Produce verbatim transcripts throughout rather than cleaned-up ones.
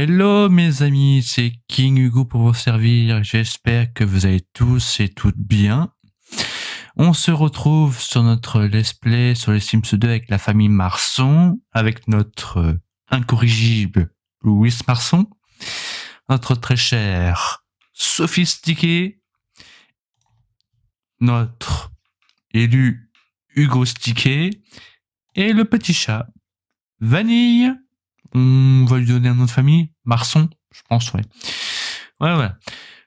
Hello mes amis, c'est King Hugo pour vous servir. J'espère que vous allez tous et toutes bien. On se retrouve sur notre Let's Play sur les Sims deux avec la famille Marçon, avec notre incorrigible Louis Marson, notre très chère Sophie Stiquet, notre élu Hugo Stiquet et le petit chat Vanille. On va lui donner un nom de famille, Marçon, je pense, ouais. Voilà, voilà.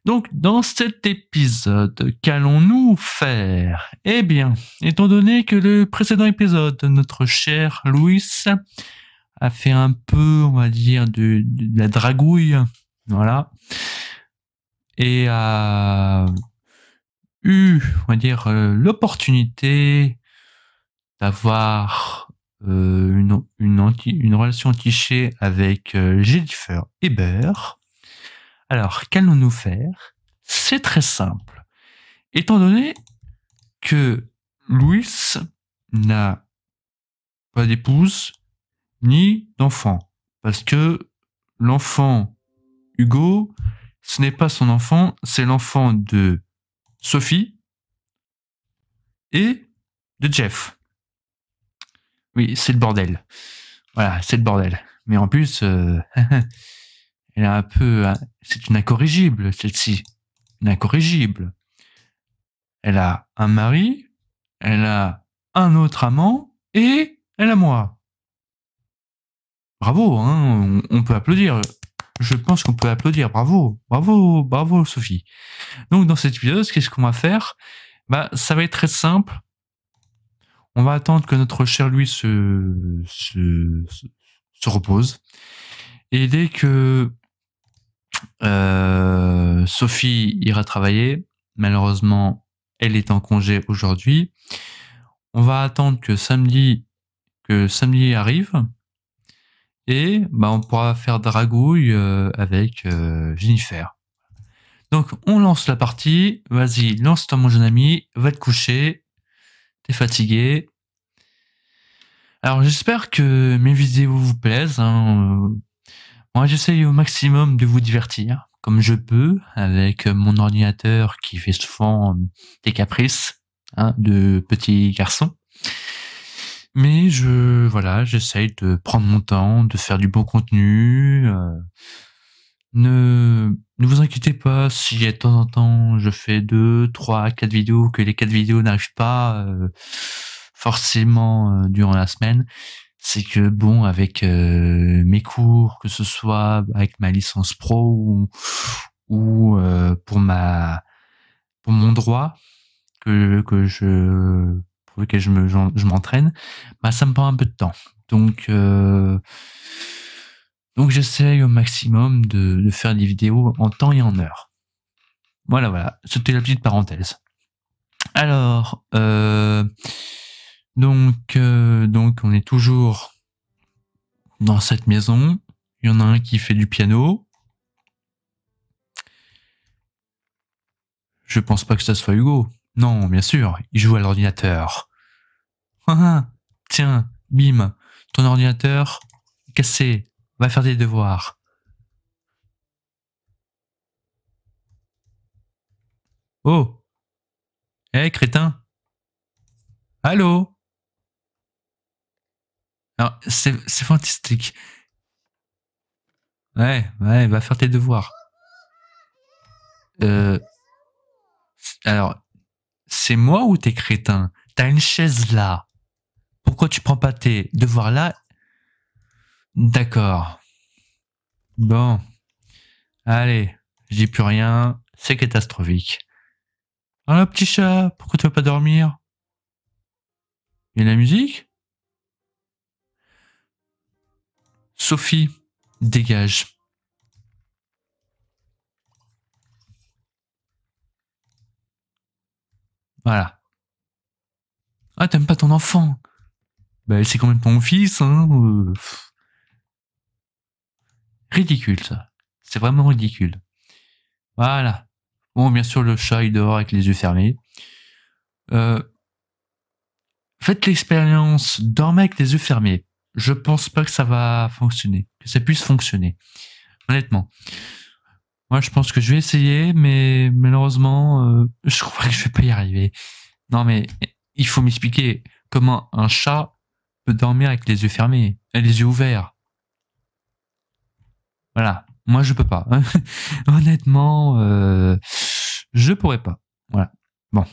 Donc, dans cet épisode, qu'allons-nous faire? Eh bien, étant donné que le précédent épisode, notre cher Louis a fait un peu, on va dire, de, de la dragouille, voilà, et a eu, on va dire, l'opportunité d'avoir Euh, une, une, anti, une relation entichée avec euh, Jennifer Heber. Alors, qu'allons-nous faire? C'est très simple. Étant donné que Louis n'a pas d'épouse ni d'enfant, parce que l'enfant Hugo, ce n'est pas son enfant, c'est l'enfant de Sophie et de Jeff. Oui, c'est le bordel. Voilà, c'est le bordel. Mais en plus, euh, elle a un peu... C'est une incorrigible, celle-ci. Une incorrigible. Elle a un mari, elle a un autre amant, et elle a moi. Bravo, hein, on, on peut applaudir. Je pense qu'on peut applaudir. Bravo, bravo, bravo, Sophie. Donc, dans cette vidéo, qu'est-ce qu'on va faire? Bah, ça va être très simple. On va attendre que notre cher Louis se, se, se, se repose. Et dès que euh, Sophie ira travailler, malheureusement, elle est en congé aujourd'hui. On va attendre que samedi, que samedi arrive. Et bah, on pourra faire dragouille euh, avec euh, Jennifer. Donc, on lance la partie. Vas-y, lance-toi mon jeune ami, va te coucher. T'es fatigué. Alors j'espère que mes vidéos vous plaisent. Hein. Moi j'essaye au maximum de vous divertir comme je peux avec mon ordinateur qui fait souvent des caprices hein, de petit garçon. Mais je voilà j'essaye de prendre mon temps, de faire du bon contenu. Euh, ne Ne vous inquiétez pas si de temps en temps je fais deux, trois, quatre vidéos, que les quatre vidéos n'arrivent pas euh, forcément euh, durant la semaine. C'est que bon, avec euh, mes cours, que ce soit avec ma licence pro ou, ou euh, pour ma pour mon droit que, que je pour lequel je me je m'entraîne, bah ça me prend un peu de temps. Donc euh, Donc j'essaye au maximum de, de faire des vidéos en temps et en heure. Voilà, voilà. C'était la petite parenthèse. Alors, euh, donc, euh, donc on est toujours dans cette maison. Il y en a un qui fait du piano. Je pense pas que ça soit Hugo. Non, bien sûr, il joue à l'ordinateur. Ah, tiens, bim, ton ordinateur cassé. Va faire des devoirs. Oh. Eh, hey, crétin. Allô. Alors, c'est fantastique. Ouais, ouais, va faire tes devoirs. Euh, alors, c'est moi ou t'es crétin? T'as une chaise là. Pourquoi tu prends pas tes devoirs là? D'accord. Bon. Allez, je dis plus rien. C'est catastrophique. Alors là, petit chat, pourquoi tu vas pas dormir? Il y a de la musique? Sophie, dégage. Voilà. Ah, t'aimes pas ton enfant? Bah, c'est quand même ton fils, hein. Euh... Ridicule, ça. C'est vraiment ridicule. Voilà. Bon, bien sûr, le chat, il dort avec les yeux fermés. Euh, faites l'expérience. Dormez avec les yeux fermés. Je pense pas que ça va fonctionner. Que ça puisse fonctionner. honnêtement. Moi, je pense que je vais essayer, mais malheureusement, euh, je crois que je vais pas y arriver. Non, mais il faut m'expliquer comment un chat peut dormir avec les yeux fermés, les yeux ouverts. Voilà. Moi, je peux pas. Honnêtement, euh, je pourrais pas. Voilà. Bon.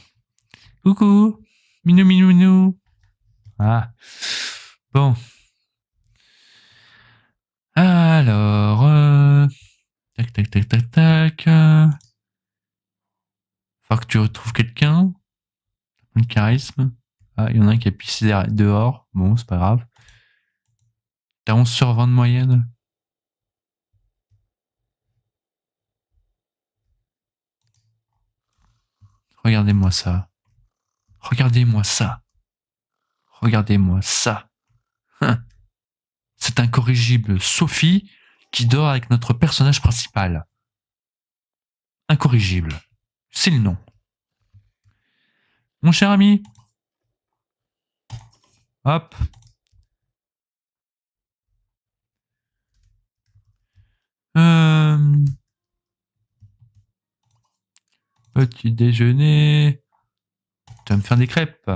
Coucou. Minou, minou, minou. Ah. Bon. Alors... Euh... Tac, tac, tac, tac, tac. Faut que tu retrouves quelqu'un. Un charisme. Ah, il y en a un qui a pissé dehors. Bon, c'est pas grave. T'as onze sur vingt de moyenne. Regardez-moi ça. Regardez-moi ça. Regardez-moi ça. Hein. C'est incorrigible. Sophie... qui dort avec notre personnage principal. Incorrigible. C'est le nom. Mon cher ami. Hop. Euh... Petit déjeuner. Tu vas me faire des crêpes.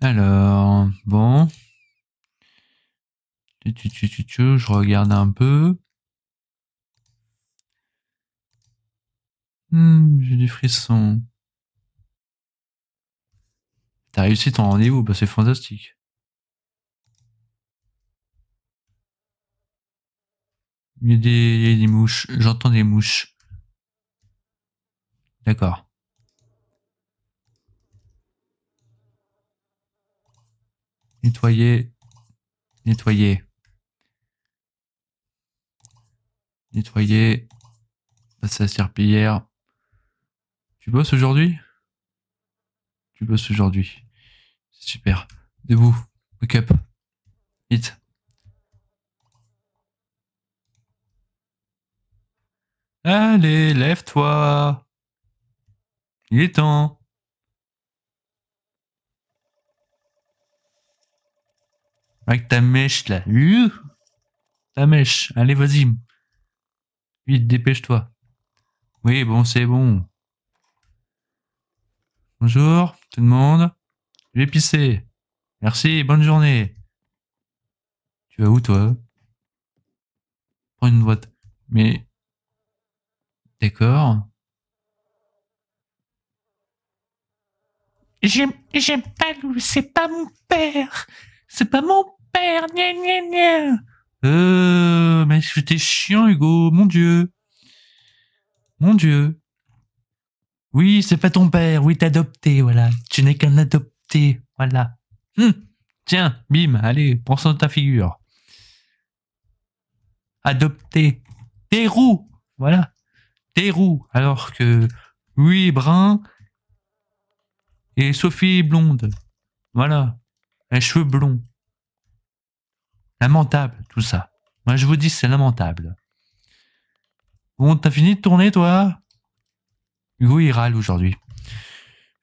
Alors, bon. Je regarde un peu. Hmm, j'ai des frissons. T'as réussi ton rendez-vous, bah c'est fantastique. Il y a des, il y a des mouches. J'entends des mouches. D'accord. Nettoyer, nettoyer, nettoyer, passer à la serpillière. Tu bosses aujourd'hui? Tu bosses aujourd'hui. C'est super. Debout, wake up, vite. Allez, lève-toi. Il est temps. Avec ta mèche, là. Uh, ta mèche. Allez, vas-y. Vite, dépêche-toi. Oui, bon, c'est bon. Bonjour, tout le monde. Je vais pisser. Merci, bonne journée. Tu vas où, toi? Prends une boîte. Mais... D'accord. J'aime pas Lou, c'est pas mon père. C'est pas mon père, gna gna gna. Euh, mais t'es chiant, Hugo, mon Dieu. Mon Dieu. Oui, c'est pas ton père, oui, t'es adopté, voilà. Tu n'es qu'un adopté, voilà. Hum, tiens, bim, allez, prends ça dans ta figure. Adopté. T'es roux, voilà. T'es roux, alors que lui est brun et Sophie est blonde. Voilà. Les cheveux blonds. Lamentable, tout ça. Moi, je vous dis, c'est lamentable. Bon, t'as fini de tourner, toi? Hugo, il râle aujourd'hui.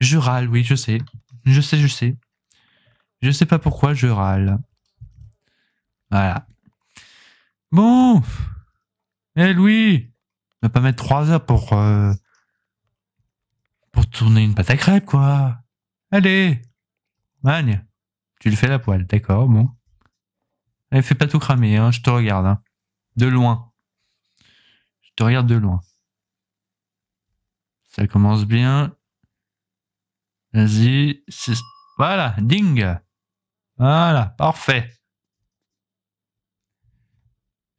Je râle, oui, je sais. Je sais, je sais. Je sais pas pourquoi je râle. Voilà. Bon. Eh, hey, Louis. On va pas mettre trois heures pour... Euh, pour tourner une pâte à crêpes, quoi. Allez. Magne. Tu le fais la poêle, d'accord, bon. Allez, fais pas tout cramer, hein, je te regarde. Hein. De loin. Je te regarde de loin. Ça commence bien. Vas-y. Voilà, ding. Voilà, parfait.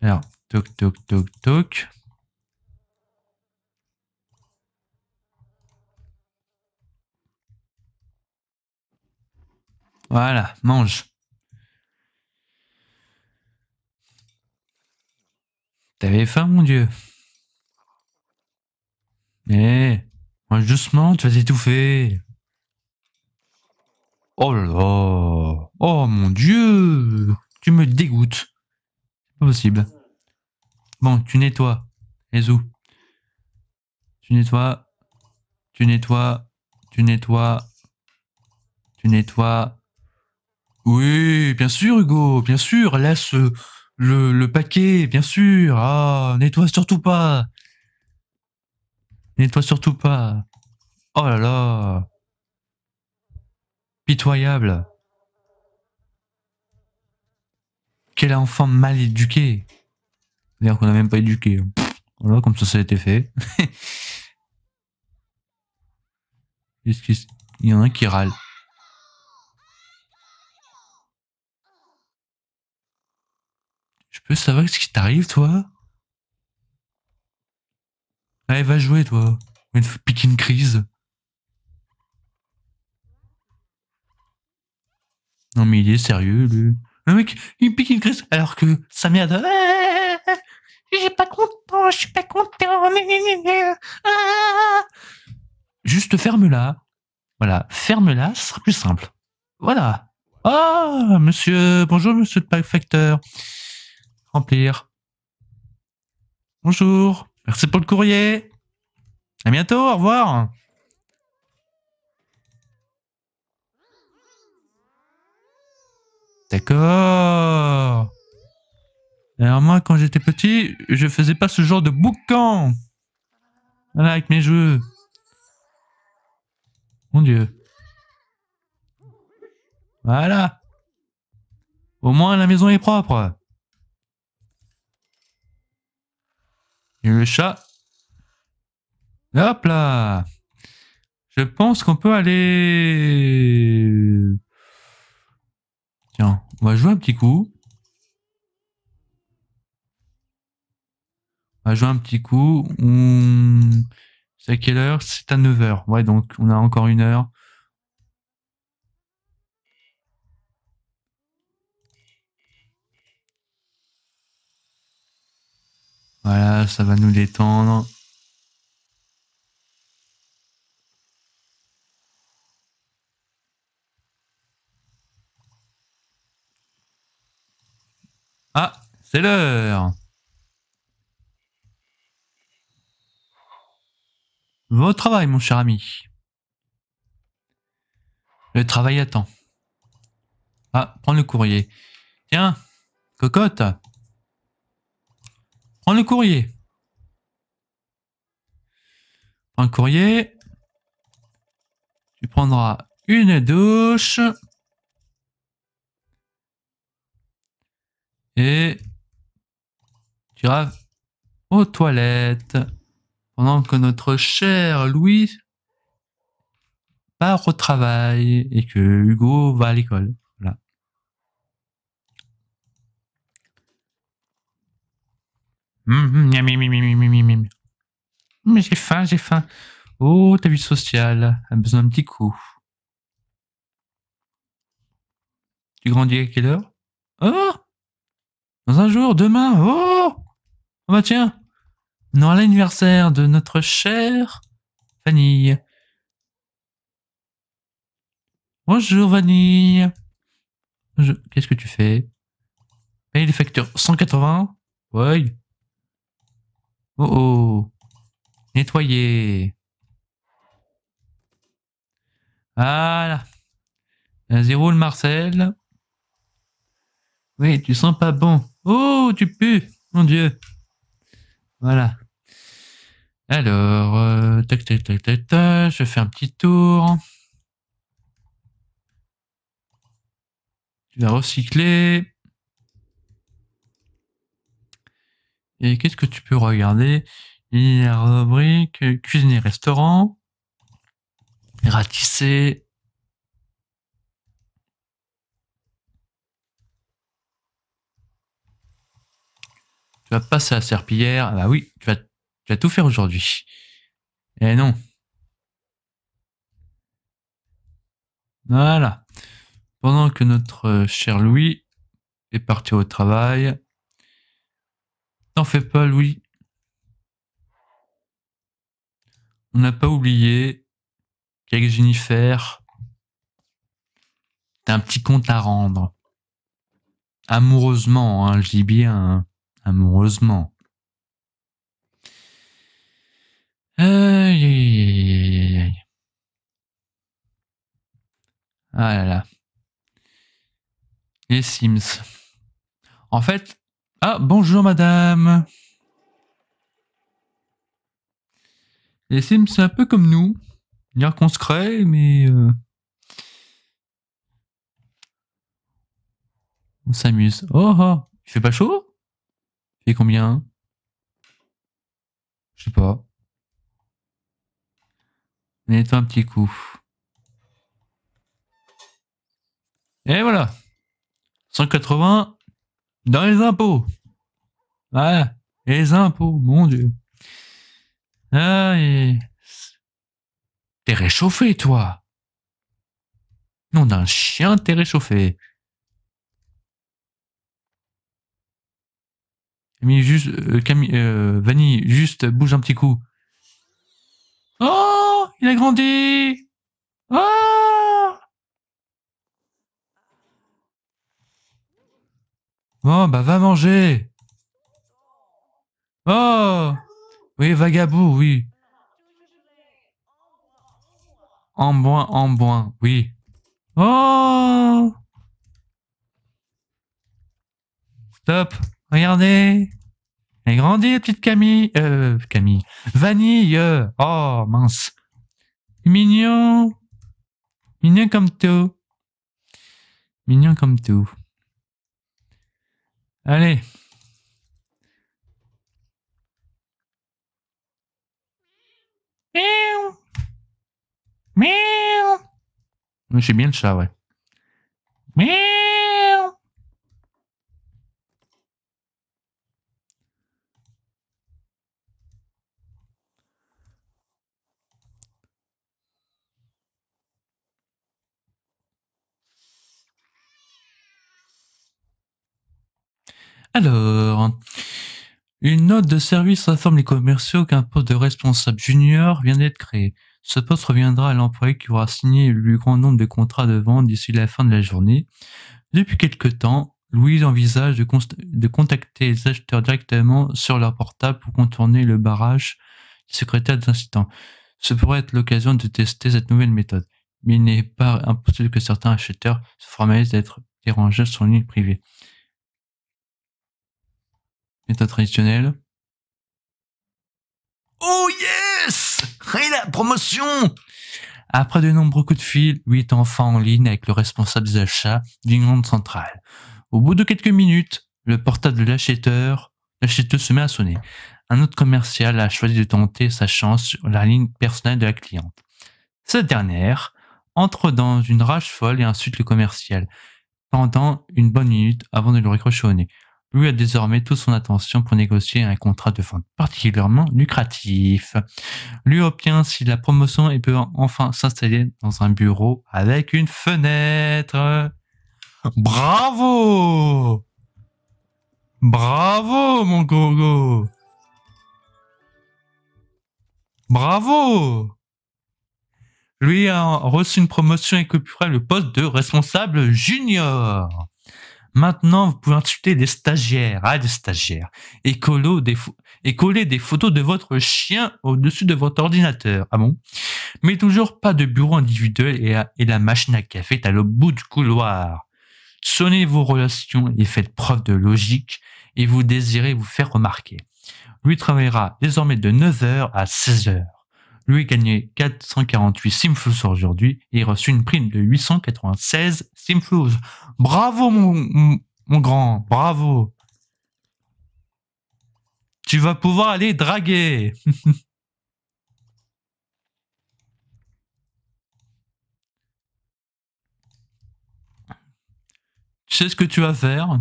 Alors, toc, toc, toc, toc. Voilà, mange. T'avais faim, mon Dieu. Eh, mange doucement, tu vas t'étouffer. Oh là là. Oh, mon Dieu. Tu me dégoûtes. C'est pas possible. Bon, tu nettoies. Les os. Tu nettoies. Tu nettoies. Tu nettoies. Tu nettoies. Oui, bien sûr, Hugo, bien sûr. Laisse le, le paquet, bien sûr. Ah, nettoie surtout pas. Nettoie surtout pas. Oh là là. Pitoyable. Quel enfant mal éduqué. D'ailleurs qu'on n'a même pas éduqué. Voilà, comme ça, ça a été fait. Il y en a un qui râle. Je peux savoir ce qui t'arrive, toi? Allez, va jouer, toi. On va te piquer une crise. Non, mais il est sérieux, lui. Le mec, il me pique une crise alors que sa mère... Ah, j'ai pas content, je suis pas content. Ah. Juste ferme-la. Voilà, ferme-la, ce sera plus simple. Voilà. Ah, monsieur, bonjour, monsieur le facteur. Remplir. Bonjour, merci pour le courrier. À bientôt, au revoir. D'accord. Alors moi, quand j'étais petit, je faisais pas ce genre de boucan. Voilà, avec mes jeux. Mon Dieu. Voilà. Au moins, la maison est propre. Et le chat. Hop là. Je pense qu'on peut aller... Tiens, on va jouer un petit coup. On va jouer un petit coup. On... C'est à quelle heure? C'est à neuf heures. Ouais, donc on a encore une heure. Voilà, ça va nous détendre. Ah, c'est l'heure. Votre travail, mon cher ami. Le travail attend. Ah, prends le courrier. Tiens, cocotte. Prends le courrier. Prends le courrier. Tu prendras une douche. Et tu iras aux toilettes pendant que notre cher Louis part au travail et que Hugo va à l'école. Voilà. Mmh, mais j'ai faim, j'ai faim. Oh, ta vie sociale a besoin d'un petit coup. Tu grandis à quelle heure? Oh! Dans un jour, demain, oh, oh bah tiens, on aura l'anniversaire de notre chère Vanille. Bonjour Vanille. Je... Qu'est-ce que tu fais? Paye les facteurs cent quatre-vingts. Ouais. Oh oh. Nettoyer. Voilà. À zéro le Marcel. Oui, tu sens pas bon. Oh, tu pues, mon Dieu. Voilà. Alors, euh, tac, tac, tac, tac, tac, je fais un petit tour. Tu vas recycler. Et qu'est-ce que tu peux regarder? Il y a la rubrique cuisine et restaurant. Ratisser. Tu vas passer à la serpillière. Ah bah oui, tu vas, tu vas tout faire aujourd'hui. Eh non. Voilà. Pendant que notre cher Louis est parti au travail. T'en fais pas, Louis. On n'a pas oublié qu'avec Jennifer, t'as un petit compte à rendre. Amoureusement, hein, je dis bien. Hein. Amoureusement. Aïe, aïe, aïe, aïe. Ah là là. Les Sims. En fait... Ah, bonjour madame. Les Sims, c'est un peu comme nous. Dire qu'on se crée, mais... Euh... On s'amuse. Oh, oh. Il fait pas chaud? Il fait combien? Je sais pas. Mettons un petit coup. Et voilà. cent quatre-vingts dans les impôts. Voilà. Les impôts, mon Dieu. Ah, et... T'es réchauffé, toi. Nom d'un chien, t'es réchauffé. Camille, juste, euh, Camille, euh, Vanille, juste bouge un petit coup. Oh, il a grandi. Oh, bon, bah va manger. Oh, oui, vagabond, oui. En boin, en boin, oui. Oh, stop. Regardez, elle grandit, petite Camille, euh, Camille, Vanille, oh mince, mignon, mignon comme tout, mignon comme tout. Allez, miaou, miaou. Je suis bien le chat, ouais. Miaou. Alors, une note de service informe les commerciaux qu'un poste de responsable junior vient d'être créé. Ce poste reviendra à l'employé qui aura signé le plus grand nombre de contrats de vente d'ici la fin de la journée. Depuis quelque temps, Louis envisage de, de contacter les acheteurs directement sur leur portable pour contourner le barrage du secrétaire des instants. Ce pourrait être l'occasion de tester cette nouvelle méthode, mais il n'est pas impossible que certains acheteurs se formalisent d'être dérangés sur une ligne privée. Méthode traditionnelle. Oh yes! Et la promotion! Après de nombreux coups de fil, huit enfants en ligne avec le responsable des achats d'une grande centrale. Au bout de quelques minutes, le portable de l'acheteur, l'acheteur se met à sonner. Un autre commercial a choisi de tenter sa chance sur la ligne personnelle de la cliente. Cette dernière entre dans une rage folle et insulte le commercial pendant une bonne minute avant de le raccrocher au nez. Lui a désormais toute son attention pour négocier un contrat de vente particulièrement lucratif. Lui obtient ainsi la promotion et peut enfin s'installer dans un bureau avec une fenêtre. Bravo! Bravo, mon gogo! Bravo! Lui a reçu une promotion et occupera le poste de responsable junior. Maintenant, vous pouvez insulter des stagiaires, ah, des stagiaires, et, des et coller des photos de votre chien au-dessus de votre ordinateur. Ah bon? Mais toujours pas de bureau individuel et, et la machine à café est à l'autre bout du couloir. Sonnez vos relations et faites preuve de logique et vous désirez vous faire remarquer. Lui travaillera désormais de neuf heures à seize heures. Lui a gagné quatre cent quarante-huit simflouves aujourd'hui et a reçu une prime de huit cent quatre-vingt-seize simflouves. Bravo, mon, mon grand, bravo. Tu vas pouvoir aller draguer. Tu sais ce que tu vas faire?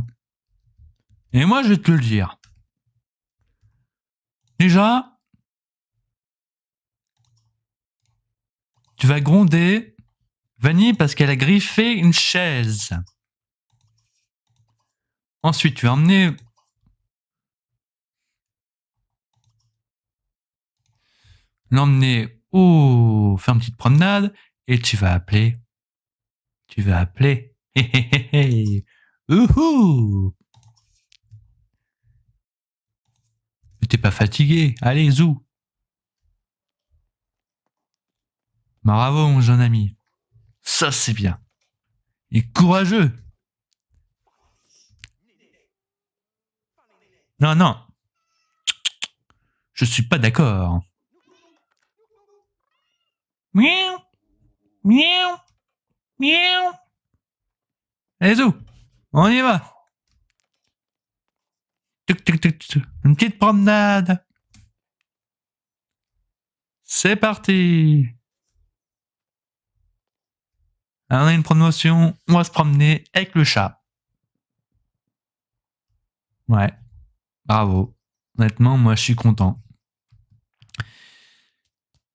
Et moi, je vais te le dire. Déjà, tu vas gronder Vanille parce qu'elle a griffé une chaise. Ensuite, tu vas emmener... L'emmener au... faire une petite promenade et tu vas appeler. Tu vas appeler. Hé hé hé hé. Uhou. T'es pas fatigué. Allez, zou. Bravo, mon jeune ami. Ça, c'est bien. et courageux. Non, non. Je suis pas d'accord. Miaou. Miaou. Miaou. Allez-y. On y va. Une petite promenade. C'est parti. Alors, on a une promotion. On va se promener avec le chat. Ouais. Bravo. Honnêtement, moi, je suis content.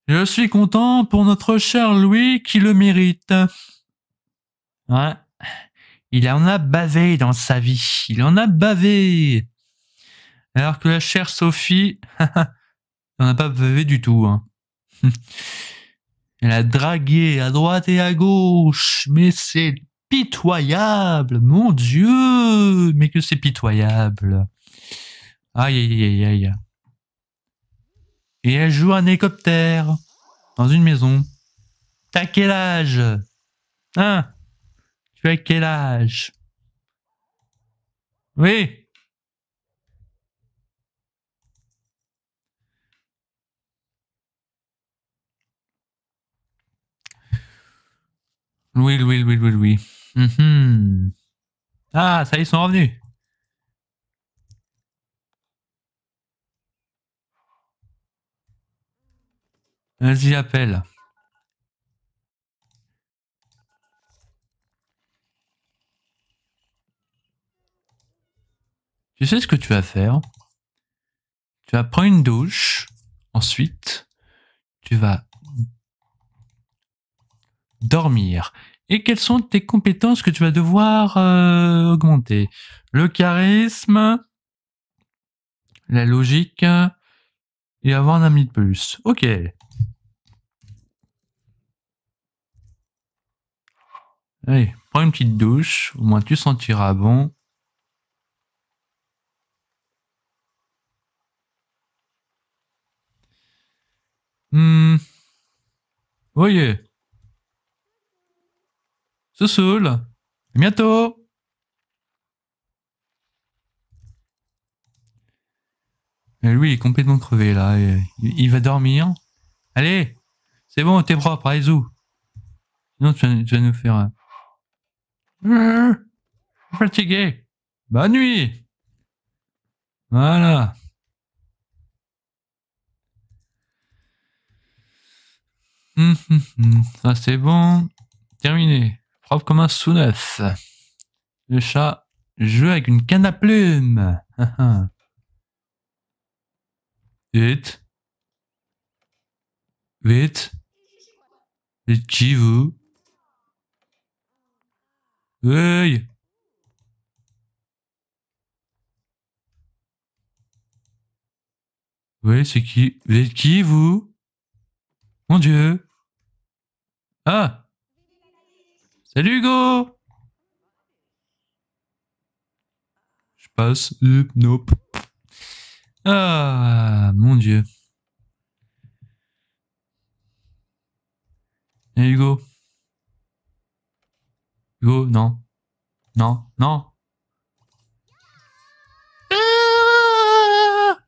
Je suis content pour notre cher Louis qui le mérite. Ouais. Il en a bavé dans sa vie. Il en a bavé. Alors que la chère Sophie, on n'a pas bavé du tout. Hein. Elle a dragué à droite et à gauche. Mais c'est pitoyable. Mon Dieu. Mais que c'est pitoyable. Aïe, aïe, aïe, aïe. Et elle joue un hélicoptère dans une maison. T'as quel âge? Hein? Tu as quel âge? Oui. Louis, Louis, Louis, Louis, Louis. Mm-hmm. Ah, ça y est, ils sont revenus. Vas-y, appelle. Tu sais ce que tu vas faire? Tu vas prendre une douche. Ensuite, tu vas dormir. Et quelles sont tes compétences que tu vas devoir euh, augmenter? Le charisme, la logique et avoir un ami de plus. Ok. Allez, prends une petite douche, au moins tu sentiras bon. Hmm. Voyez. Se saoule. À bientôt. Mais lui, il est complètement crevé, là. Il va dormir. Allez, c'est bon, t'es propre, allez zou. Sinon, tu vas, tu vas nous faire... Fatigué. Bonne nuit. Voilà. Ça, c'est bon. Terminé. Propre comme un sous-neuf. Le chat joue avec une canne à plumes. Vite. Vite. Vite qui vous? Hey. Oui, c'est qui? Vous êtes qui, vous? Mon Dieu. Ah. Salut, Hugo. Je passe. Euh, nope. Ah, mon Dieu. Et Hugo. Hugo, non. Non, non. Ah,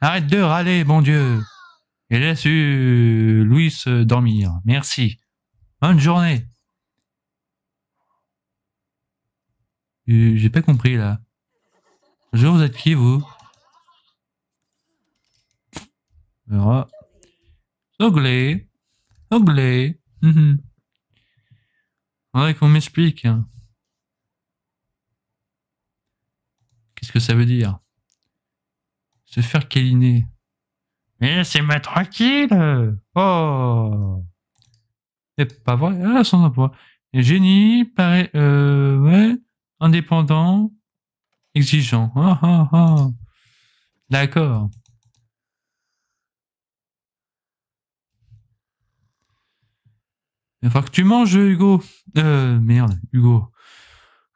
arrête de râler, bon Dieu. Et laisse euh, Louis dormir. Merci. Bonne journée. Euh, J'ai pas compris, là. Bonjour, vous êtes qui, vous? Alors. Anglais. Anglais. Mmh. Ouais, qu'on m'explique. Qu'est-ce que ça veut dire? Se faire câliner. Mais laissez-moi tranquille. Oh. C'est pas vrai. Ah, sans emploi. Génie, pareil, euh, ouais, indépendant, exigeant. Oh, oh, oh. D'accord. Il faut que tu manges, Hugo. Euh, merde, Hugo.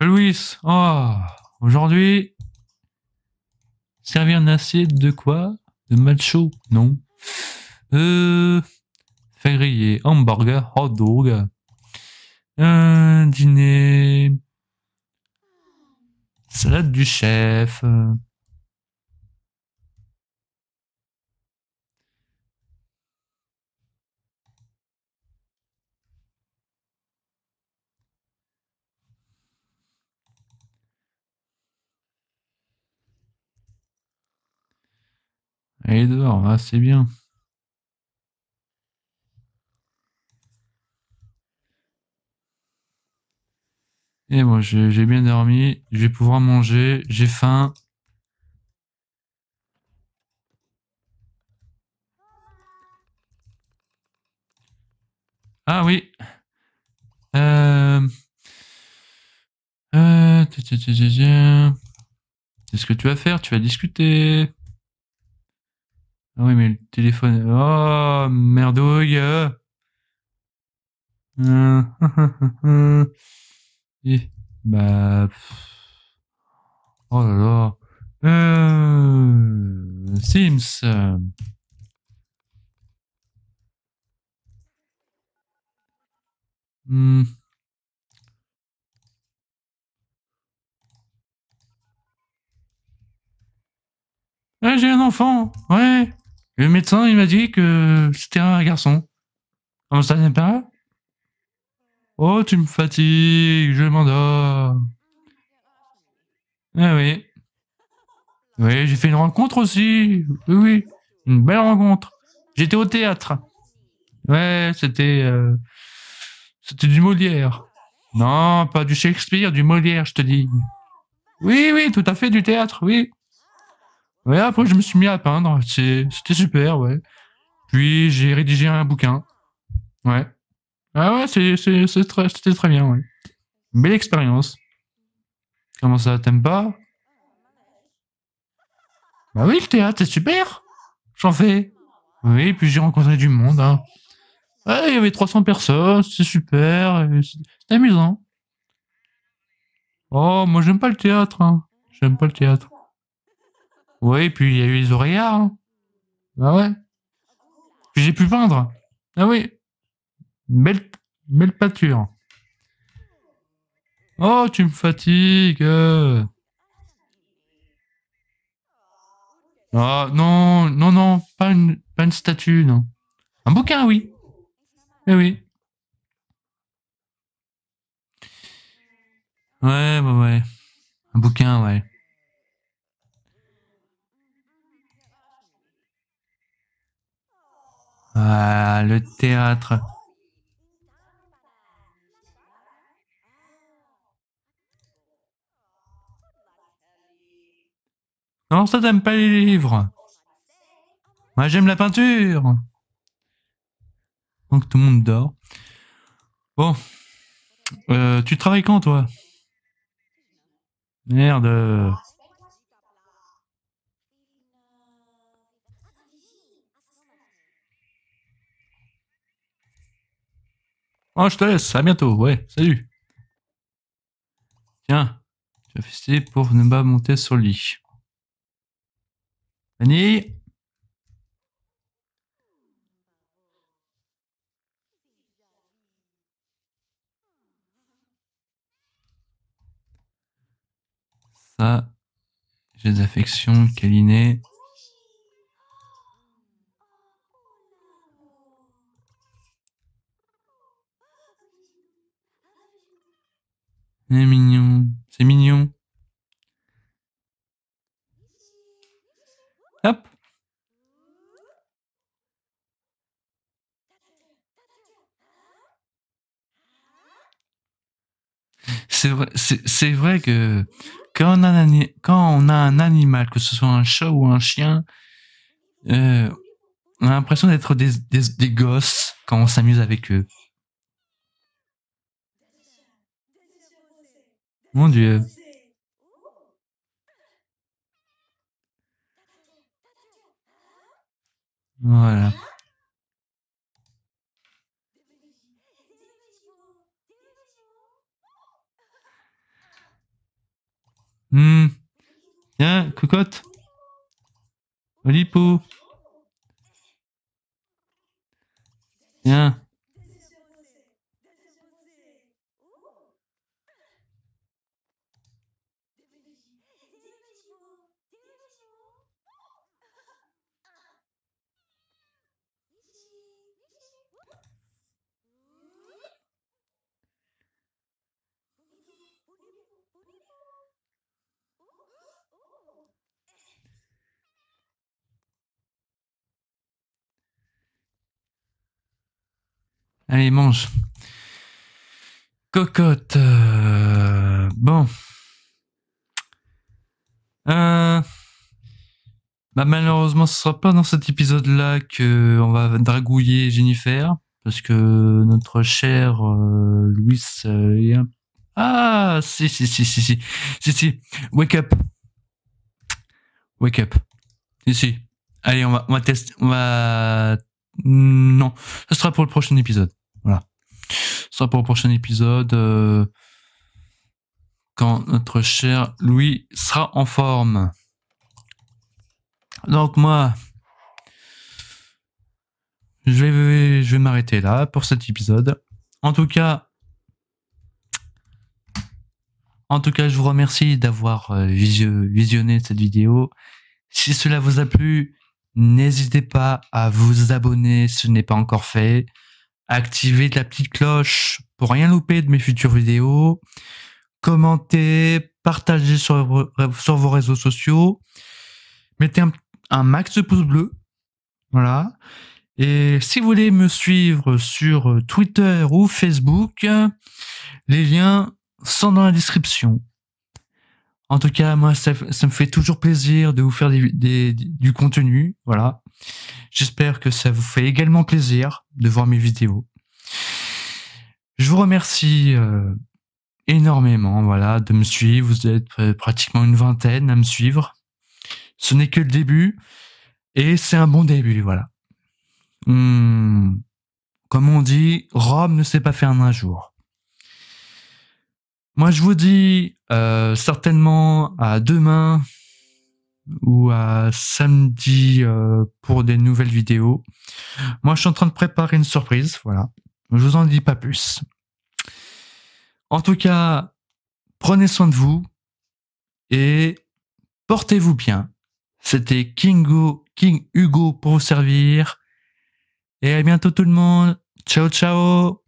Louis, oh, aujourd'hui, servir une assiette de quoi? De macho? Non. Euh, faire griller hamburger, hot dog. Un dîner. Salade du chef. Allez dehors, ah, c'est bien. Et moi, bon, j'ai bien dormi, je vais pouvoir manger, j'ai faim. Ah oui. Euh... Euh... Qu'est-ce que tu vas faire? Tu vas discuter. Ah oui, mais le téléphone... Oh, merdouille. Euh... Et bah... Oh là là... Euh... Sims. Hmm... Ouais, j'ai un enfant, ouais. Le médecin, il m'a dit que c'était un garçon. Comment ça n'est pas? Oh, tu me fatigues, je m'endors. Ah oui. Oui, j'ai fait une rencontre aussi. Oui, oui, une belle rencontre. J'étais au théâtre. Ouais, c'était... Euh, c'était du Molière. Non, pas du Shakespeare, du Molière, je te dis. Oui, oui, tout à fait, du théâtre, oui. Ouais, après, je me suis mis à peindre. C'était super, ouais. Puis, j'ai rédigé un bouquin. Ouais. Ah ouais, c'était très bien, ouais. Belle expérience. Comment ça, t'aimes pas? Bah oui, le théâtre, c'est super. J'en fais. Oui, puis j'ai rencontré du monde, hein. Ouais, il y avait trois cents personnes, c'est super, c'est amusant. Oh, moi, j'aime pas le théâtre, hein. J'aime pas le théâtre. Oui, puis il y a eu les oreillards, hein. Ah ouais. Puis j'ai pu peindre. Ah oui. Belle, belle pâture. Oh, tu me fatigues. Ah, non, non, non, pas une, pas une statue, non. Un bouquin, oui. Eh oui. Ouais, bah ouais. Un bouquin, ouais. Ah, le théâtre. Non, ça, t'aimes pas les livres. Moi, j'aime la peinture. Donc, tout le monde dort. Bon. Euh, tu travailles quand, toi? Merde. Oh, je te laisse. À bientôt. Ouais, salut. Tiens, tu vas fester pour ne pas monter sur le lit. Vanille. Ça, j'ai des affections, câliné. C'est mignon, c'est mignon. Hop. C'est vrai, c'est vrai que quand on, a un, quand on a un animal, que ce soit un chat ou un chien, euh, on a l'impression d'être des, des, des gosses quand on s'amuse avec eux. Mon Dieu. Voilà. Hum. Tiens, cocotte. Olipo. Tiens. Allez, mange. Cocotte. Euh, bon. Euh, bah malheureusement, ce sera pas dans cet épisode-là qu'on va dragouiller Jennifer. Parce que notre cher euh, Louis euh, est un... Ah, si, si, si, si, si. Si, si. Wake up. Wake up. Si, si. Allez, on va, on va tester. On va... Non. Ce sera pour le prochain épisode. Voilà. Ce sera pour le prochain épisode. Euh, quand notre cher Louis sera en forme. Donc, moi... Je vais, je vais m'arrêter là pour cet épisode. En tout cas, en tout cas, je vous remercie d'avoir visionné cette vidéo. Si cela vous a plu, n'hésitez pas à vous abonner si ce n'est pas encore fait. Activez la petite cloche pour rien louper de mes futures vidéos. Commentez, partagez sur, sur vos réseaux sociaux. Mettez un, un max de pouces bleus. Voilà. Et si vous voulez me suivre sur Twitter ou Facebook, les liens sont dans la description. En tout cas, moi, ça, ça me fait toujours plaisir de vous faire des, des, du contenu. Voilà. J'espère que ça vous fait également plaisir de voir mes vidéos. Je vous remercie euh, énormément, voilà, de me suivre. Vous êtes pratiquement une vingtaine à me suivre. Ce n'est que le début et c'est un bon début, voilà. Hum, comme on dit, Rome ne s'est pas fait en un jour. Moi, je vous dis euh, certainement à demain ou à samedi euh, pour des nouvelles vidéos. Moi, je suis en train de préparer une surprise, voilà. Je vous en dis pas plus. En tout cas, prenez soin de vous et portez-vous bien. C'était King Hugo, King Hugo pour vous servir. Et à bientôt tout le monde. Ciao, ciao.